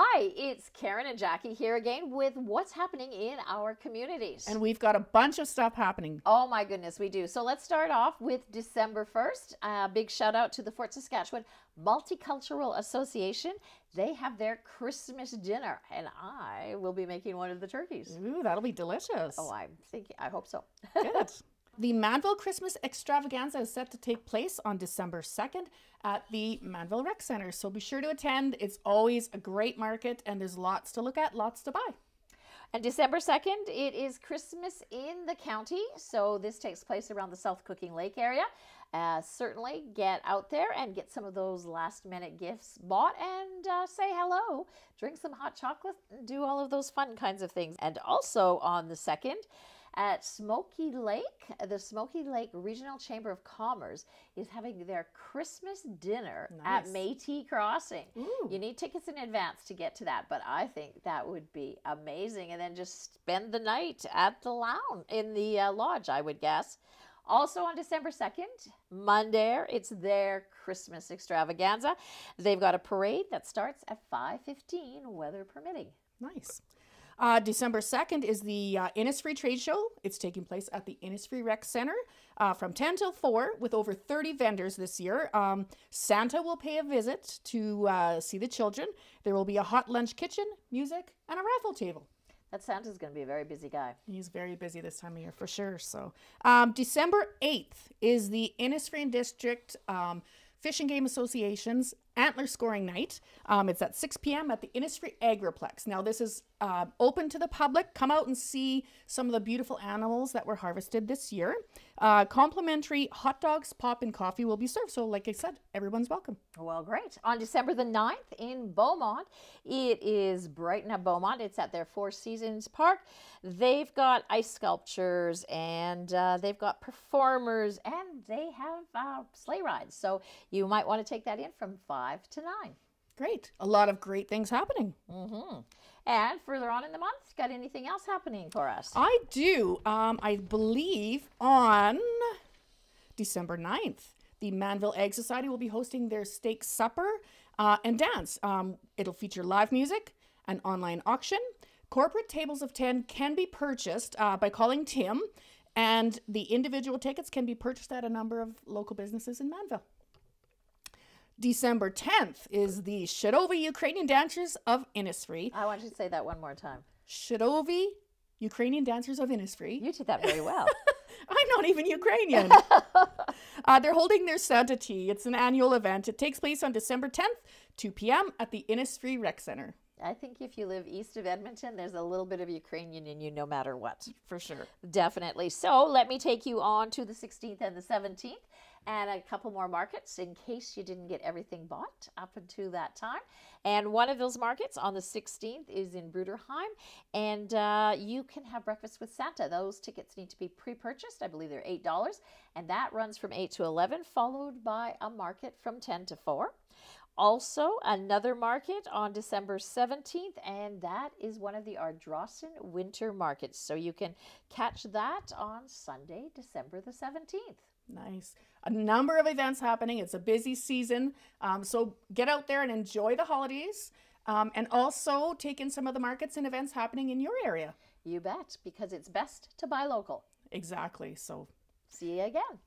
Hi, it's Karen and Jackie here again with what's happening in our communities. And we've got a bunch of stuff happening. Oh my goodness, we do. So let's start off with December 1st. A big shout out to the Fort Saskatchewan Multicultural Association. They have their Christmas dinner and I will be making one of the turkeys. Ooh, that'll be delicious. Oh, I'm thinking, I hope so. Good. The Mannville Christmas extravaganza is set to take place on December 2nd at the Mannville Rec Centre, so be sure to attend. It's always a great market and there's lots to look at, lots to buy. And December 2nd, it is Christmas in the county, so this takes place around the South Cooking Lake area. Certainly get out there and get some of those last minute gifts bought and say hello, drink some hot chocolate, and do all of those fun kinds of things. And also on the 2nd, at Smoky Lake, the Smoky Lake Regional Chamber of Commerce is having their Christmas dinner at Métis Crossing. Ooh. You need tickets in advance to get to that, but I think that would be amazing. And then just spend the night at the lounge, in the lodge, I would guess. Also on December 2nd, Mundair, it's their Christmas extravaganza. They've got a parade that starts at 5:15, weather permitting. Nice. December 2nd is the Innisfree Trade Show. It's taking place at the Innisfree Rec Centre from 10 till 4 with over 30 vendors this year. Santa will pay a visit to see the children. There will be a hot lunch kitchen, music, and a raffle table. That Santa's going to be a very busy guy. He's very busy this time of year for sure. So December 8th is the Innisfree and District Fish and Game Associations Antler Scoring Night. It's at 6 p.m. at the Innisfree Agriplex. Now this is open to the public. Come out and see some of the beautiful animals that were harvested this year. Complimentary hot dogs, pop, and coffee will be served. So like I said, everyone's welcome. Well, great. On December the 9th in Beaumont, it is Brighton at Beaumont. It's at their Four Seasons Park. They've got ice sculptures and they've got performers and they have sleigh rides. So you might want to take that in from 5 to 9. Great. A lot of great things happening. Mm-hmm. And further on in the month, got anything else happening for us? I do. I believe on December 9th, the Mannville Egg Society will be hosting their steak supper and dance. It'll feature live music, an online auction. Corporate tables of 10 can be purchased by calling Tim, and the individual tickets can be purchased at a number of local businesses in Mannville. December 10th is the Shchedovy Ukrainian Dancers of Innisfree. I want you to say that one more time. Shchedovy Ukrainian Dancers of Innisfree. You did that very well. I'm not even Ukrainian. They're holding their Santa Tea. It's an annual event. It takes place on December 10th, 2 p.m. at the Innisfree Rec Centre. I think if you live east of Edmonton, there's a little bit of Ukrainian in you no matter what. For sure. Definitely. So let me take you on to the 16th and the 17th. And a couple more markets in case you didn't get everything bought up until that time. And one of those markets on the 16th is in Bruderheim. And you can have breakfast with Santa. Those tickets need to be pre-purchased. I believe they're $8. And that runs from 8 to 11, followed by a market from 10 to 4. Also, another market on December 17th, and that is one of the Ardrossan Winter Markets. So you can catch that on Sunday, December the 17th. Nice. A number of events happening. It's a busy season. So get out there and enjoy the holidays and also take in some of the markets and events happening in your area. You bet, because it's best to buy local. Exactly. So see you again.